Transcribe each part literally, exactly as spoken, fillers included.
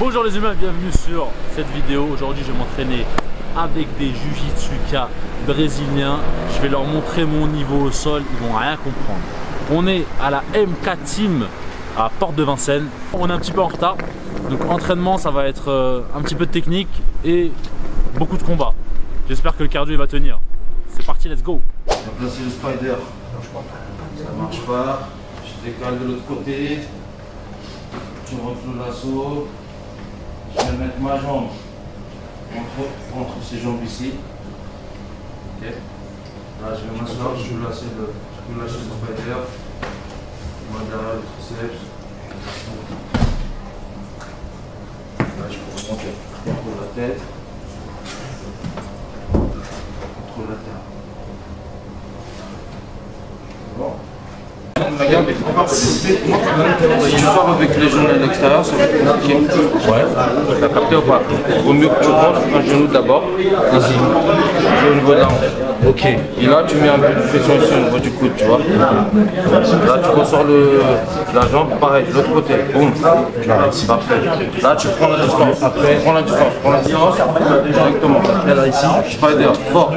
Bonjour les humains, bienvenue sur cette vidéo. Aujourd'hui je vais m'entraîner avec des jujitsuka brésiliens. Je vais leur montrer mon niveau au sol, ils vont rien comprendre. On est à la M K Team à Porte de Vincennes. On est un petit peu en retard, donc entraînement ça va être un petit peu de technique et beaucoup de combats. J'espère que le cardio il va tenir. C'est parti, let's go. On va placer le spider. Ça marche pas. Je décale de l'autre côté. Je rentre le lasso. Je vais mettre ma jambe entre, entre ces jambes ici. Okay. Là, je vais m'asseoir. Je vais lâcher le, je vais lâcher le spider. Moi derrière le triceps. Là, je peux remonter. Je contrôle la tête. Je contrôle la tête. Regarde, tu sors avec les genoux à l'extérieur, ça va être compliqué. Ouais. T'as capté ou pas? Vaut mieux que tu rentres un genou d'abord. Vas-y. Au niveau de la hanche. Ok. Et là, tu mets un peu de pression ici au niveau du coude, tu vois. Là, tu ressors le, la jambe, pareil, de l'autre côté. Boum. Parfait. Là, tu prends la distance. Après, prends la distance. Prends la distance directement. Là, ici, spider, fort.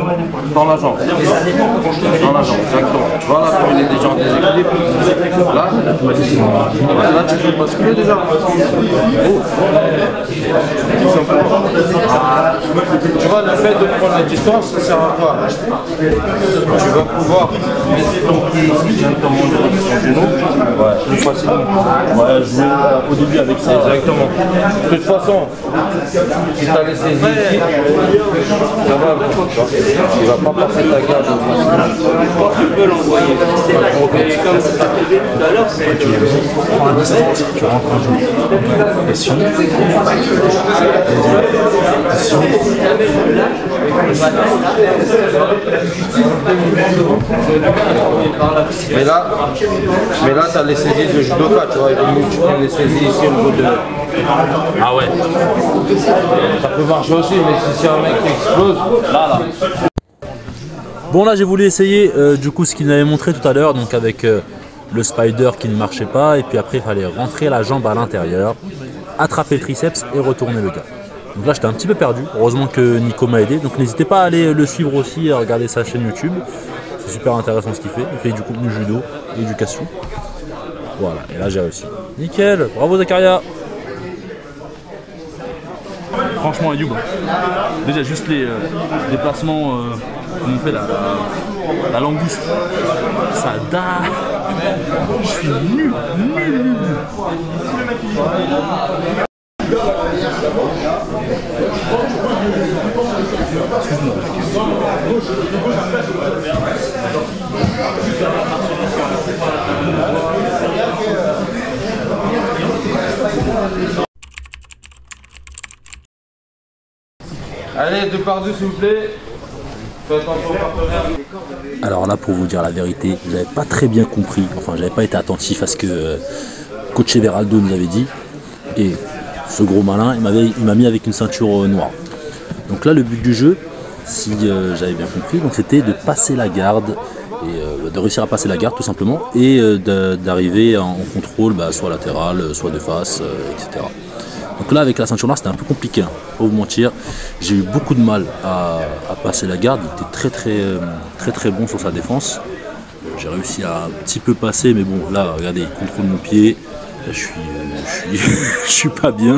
Dans la jambe. Dans la jambe, exactement. Tu vois, là, quand il est déjà en déséquilibre. Là, là tu peux basculer déjà. Oh. Tout simplement. Tu vois, le fait de prendre la distance, ça sert à quoi? Tu vas pouvoir mettre ton cul directement sur ton genou. Ouais, plus facilement. Ouais, jouer au début avec ça. Exactement. De toute façon, si tu as laissé ici, ça va. Il va pas passer ta garde. Tu peux l'envoyer. Tu rentres un jour. Et si on est mais là, mais là tu as les saisies de judoka, tu vois, tu prends les saisies ici au niveau de... Ah ouais. Ça peut marcher aussi, mais si c'est un mec qui explose, là, là. Bon là j'ai voulu essayer euh, du coup ce qu'il m'avait montré tout à l'heure, donc avec... Euh, le spider qui ne marchait pas, et puis après il fallait rentrer la jambe à l'intérieur, attraper le triceps et retourner le gars. Donc là j'étais un petit peu perdu, heureusement que Nico m'a aidé, donc n'hésitez pas à aller le suivre aussi et à regarder sa chaîne YouTube, c'est super intéressant ce qu'il fait, il fait du contenu judo et du kasu. Voilà, et là j'ai réussi. Nickel, bravo Zakaria. Franchement Youb, déjà juste les euh, déplacements, euh, comme on fait la, la, la langouste, ça date. Je suis nul, nul, nul. Excuse-moi. Allez, deux par deux s'il vous plaît. Alors là, pour vous dire la vérité, j'avais pas très bien compris, enfin j'avais pas été attentif à ce que coach Everaldo nous avait dit, et ce gros malin, il m'a mis avec une ceinture noire. Donc là, le but du jeu, si euh, j'avais bien compris, c'était de passer la garde, et, euh, de réussir à passer la garde tout simplement, et euh, d'arriver en contrôle, bah, soit latéral, soit de face, euh, et cetera. Donc là avec la ceinture noire c'était un peu compliqué, hein, pas vous mentir, j'ai eu beaucoup de mal à, à passer la garde, il était très très très très bon sur sa défense, j'ai réussi à un petit peu passer mais bon là regardez il contrôle mon pied, là, je, suis, je, suis, je suis pas bien.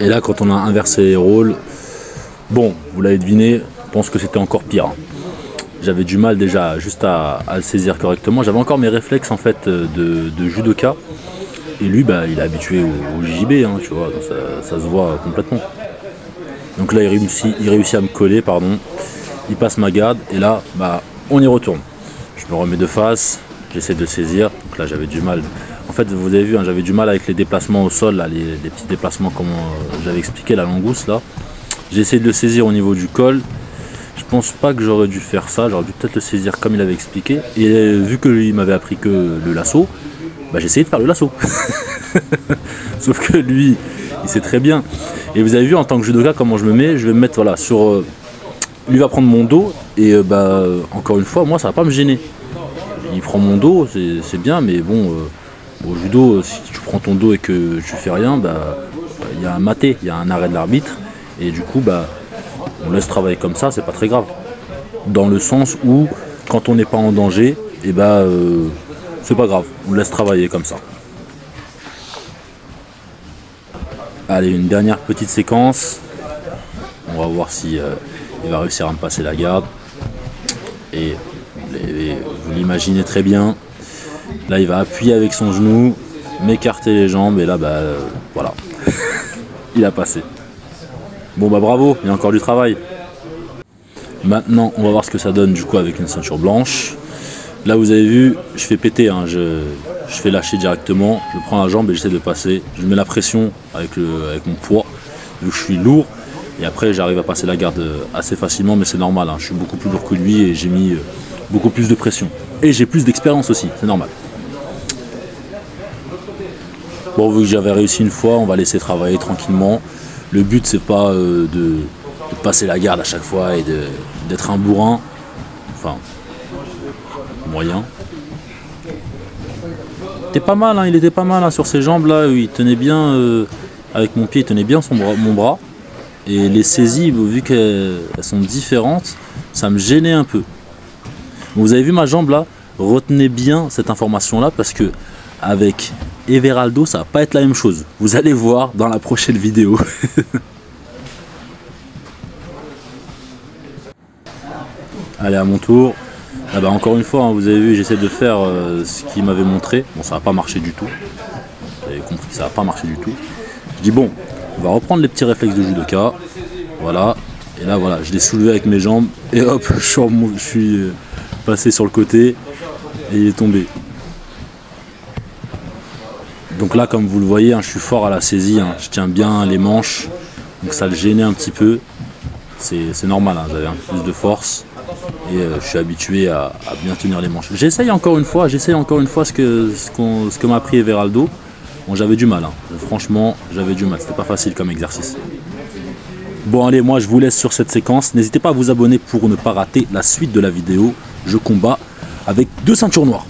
Et là quand on a inversé les rôles, bon vous l'avez deviné, je pense que c'était encore pire. Hein. J'avais du mal déjà juste à, à le saisir correctement, j'avais encore mes réflexes en fait de, de judoka. Et lui, bah, il est habitué au, au J J B, hein, tu vois, donc ça, ça se voit complètement. Donc là, il réussit, il réussit à me coller, pardon. Il passe ma garde, et là, bah, on y retourne. Je me remets de face, j'essaie de saisir. Donc là, j'avais du mal. En fait, vous avez vu, hein, j'avais du mal avec les déplacements au sol, là, les, les petits déplacements, comme euh, j'avais expliqué, la langouste, là. J'essaie de le saisir au niveau du col. Je pense pas que j'aurais dû faire ça. J'aurais dû peut-être le saisir comme il avait expliqué. Et euh, vu que lui, il m'avait appris que le lasso, bah, j'ai essayé de faire le lasso. Sauf que lui, il sait très bien. Et vous avez vu en tant que judoka comment je me mets, je vais me mettre voilà sur. Euh, lui va prendre mon dos et euh, bah encore une fois, moi ça va pas me gêner. Il prend mon dos, c'est bien, mais bon, euh, Au judo, si tu prends ton dos et que tu fais rien, bah, il y a un maté, il y a un arrêt de l'arbitre. Et du coup, bah, on laisse travailler comme ça, c'est pas très grave. Dans le sens où, quand on n'est pas en danger, et bah, euh, c'est pas grave, on laisse travailler comme ça. Allez, une dernière petite séquence. On va voir si euh, il va réussir à me passer la garde. Et les, les, vous l'imaginez très bien. Là, il va appuyer avec son genou, m'écarter les jambes, et là, bah, euh, voilà, il a passé. Bon, bah, bravo, il y a encore du travail. Maintenant, on va voir ce que ça donne, du coup, avec une ceinture blanche. Là, vous avez vu, je fais péter, hein, je, je fais lâcher directement, je prends la jambe et j'essaie de passer. Je mets la pression avec, le, avec mon poids, vu que je suis lourd, et après, j'arrive à passer la garde assez facilement, mais c'est normal, hein, je suis beaucoup plus lourd que lui, et j'ai mis euh, beaucoup plus de pression. Et j'ai plus d'expérience aussi, c'est normal. Bon, vu que j'avais réussi une fois, on va laisser travailler tranquillement. Le but, c'est pas euh, de, de passer la garde à chaque fois et d'être un bourrin. Enfin, moyen. T'es pas mal, hein, il était pas mal hein, sur ses jambes là. Il tenait bien, euh, avec mon pied, il tenait bien son bras, mon bras. Et les saisies, vu qu'elles sont différentes, ça me gênait un peu. Vous avez vu ma jambe là? Retenez bien cette information là, parce que avec Everaldo, ça va pas être la même chose. Vous allez voir dans la prochaine vidéo. Allez, à mon tour. Ah bah, encore une fois, hein, vous avez vu, j'essaie de faire euh, ce qu'il m'avait montré. Bon, ça n'a pas marché du tout. Vous avez compris, ça n'a pas marché du tout. Je dis bon, on va reprendre les petits réflexes de judoka. Voilà. Et là, voilà, je l'ai soulevé avec mes jambes. Et hop, je suis euh, passé sur le côté. Et il est tombé. Donc là, comme vous le voyez, hein, je suis fort à la saisie, hein, je tiens bien les manches, donc ça le gênait un petit peu, c'est normal, hein, j'avais un peu plus de force, et euh, je suis habitué à, à bien tenir les manches. J'essaye encore une fois, j'essaye encore une fois ce que, ce qu'on, ce que m'a appris Everaldo. Bon, j'avais du mal, hein, franchement, j'avais du mal, c'était pas facile comme exercice. Bon allez, moi je vous laisse sur cette séquence, n'hésitez pas à vous abonner pour ne pas rater la suite de la vidéo. Je combats avec deux ceintures noires.